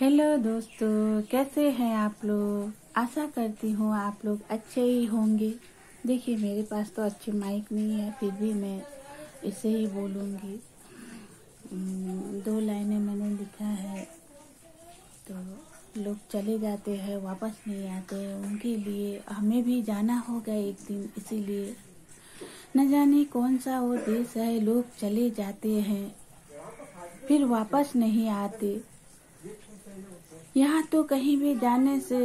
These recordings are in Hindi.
हेलो दोस्तों, कैसे हैं आप लोग। आशा करती हूँ आप लोग अच्छे ही होंगे। देखिए, मेरे पास तो अच्छे माइक नहीं है, फिर भी मैं इसे ही बोलूँगी। दो लाइनें मैंने लिखा है, तो लोग चले जाते हैं, वापस नहीं आते हैं। उनके लिए हमें भी जाना होगा एक दिन। इसीलिए न जाने कौन सा वो देश है, लोग चले जाते हैं फिर वापस नहीं आते। यहाँ तो कहीं भी जाने से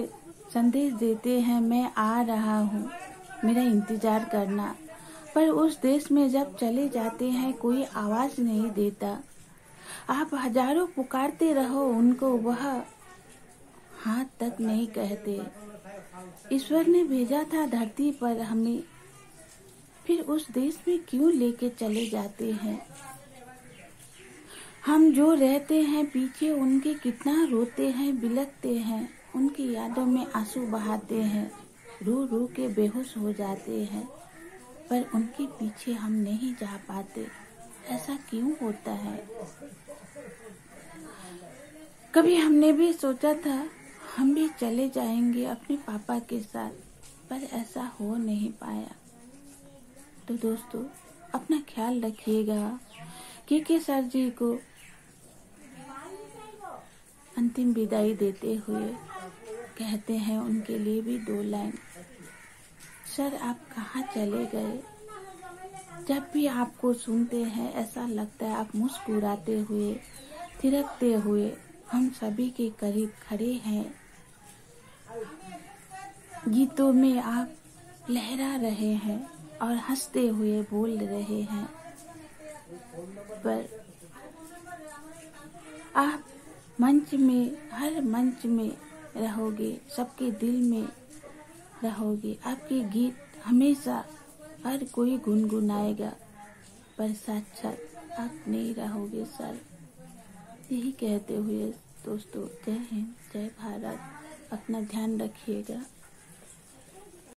संदेश देते हैं, मैं आ रहा हूँ, मेरा इंतजार करना। पर उस देश में जब चले जाते हैं, कोई आवाज़ नहीं देता। आप हजारों पुकारते रहो उनको, वह हाथ तक नहीं कहते। ईश्वर ने भेजा था धरती पर हमें, फिर उस देश में क्यों लेके चले जाते हैं। हम जो रहते हैं पीछे उनके, कितना रोते हैं, बिलखते हैं, उनकी यादों में आंसू बहाते हैं, रो रो के बेहोश हो जाते हैं। पर उनके पीछे हम नहीं जा पाते, ऐसा क्यों होता है। कभी हमने भी सोचा था हम भी चले जाएंगे अपने पापा के साथ, पर ऐसा हो नहीं पाया। तो दोस्तों, अपना ख्याल रखिएगा। के सर जी को अंतिम विदाई देते हुए कहते हैं उनके लिए भी दो लाइन। सर, आप कहाँ चले गए। जब भी आपको सुनते हैं ऐसा लगता है आप मुस्कुराते हुए, थिरकते हुए हम सभी के करीब खड़े हैं। गीतों में आप लहरा रहे हैं और हंसते हुए बोल रहे हैं। पर आप मंच में, हर मंच में रहोगे, सबके दिल में रहोगे। आपके गीत हमेशा हर कोई गुनगुनाएगा, पर साक्षात आप नहीं रहोगे सर। यही कहते हुए दोस्तों, जय हिंद, जय भारत। अपना ध्यान रखिएगा।